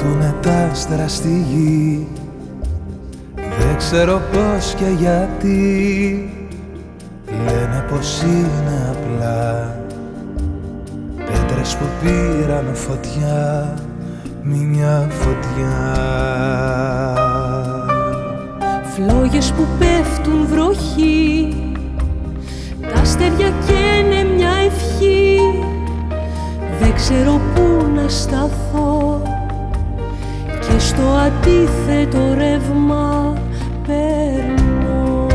πέφτουνε τα άστρα στη γη. Δεν ξέρω πώς και γιατί, λένε πως είναι απλά πέτρες που πήραν φωτιά, μια φωτιά. Φλόγες που πέφτουν βροχή, τα αστέρια καίνε μια ευχή. Δεν ξέρω πού να σταθώ και στο αντίθετο ρεύμα περνώ.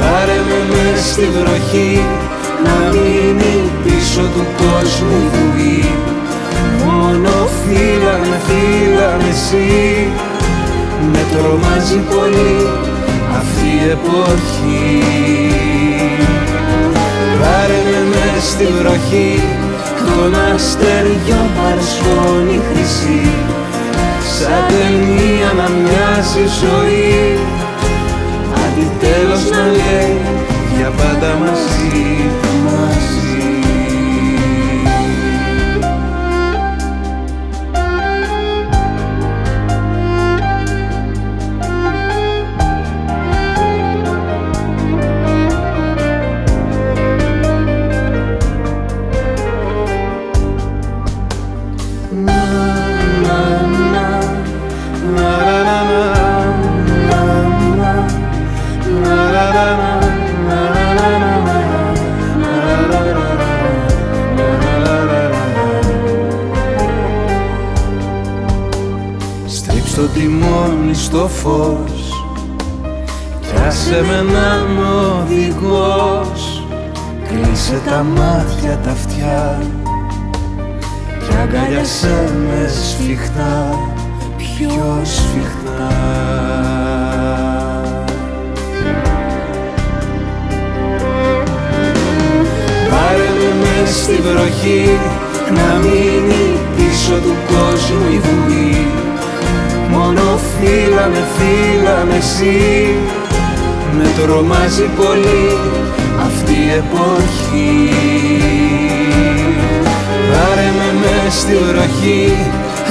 Πάρε με μες στη βροχή, να μείνει πίσω του κόσμου η δουλειά. Μόνο φύλανε, φύλανε εσύ. Με τρομάζει πολύ αυτή η εποχή. Πάρε με μες στη βροχή, των αστεριών παρασκόνη χρυσή. Σαν ταινία να μοιάζει η ζωή, αντιτέλος να λέει για πάντα μαζί, μαζί. Στο τιμόνι στο φως, κι άσε με να μ' οδηγός. Κλείσε τα μάτια, τα αυτιά, κι αγκαλιάσέ με σφιχτά, πιο σφιχτά. Πάρε με μες στη βροχή, να μείνει πίσω του κόσμου η δουλειά. Μόνο φύλανε, φύλανε εσύ. Με τρομάζει πολύ αυτή η εποχή. Πάρε με μες στη βροχή,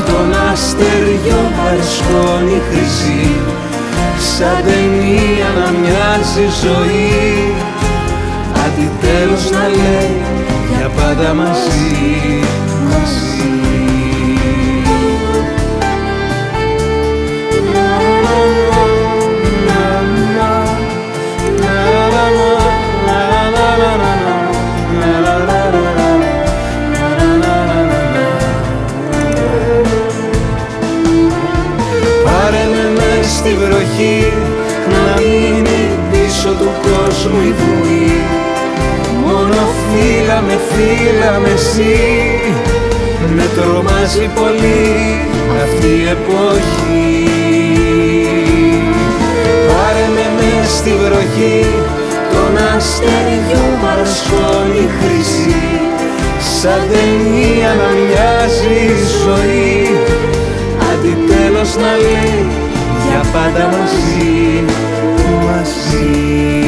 των αστεριών παρασκόνη χρυσή. Σαν ταινία να μοιάζει η ζωή, αντιτέλος να λέει για πάντα μαζί, μαζί. Στη βροχή, να μείνει πίσω του κόσμου η βουή. Μόνο φύλαμε, φύλαμε εσύ. Με τρομάζει πολύ αυτή η εποχή. Πάρε με μες στη βροχή, των αστεριών παρασκόνη χρυσή. Σαν ταινία να μοιάζει η ζωή, αντιτέλος να λέει για πάντα μαζί, μαζί.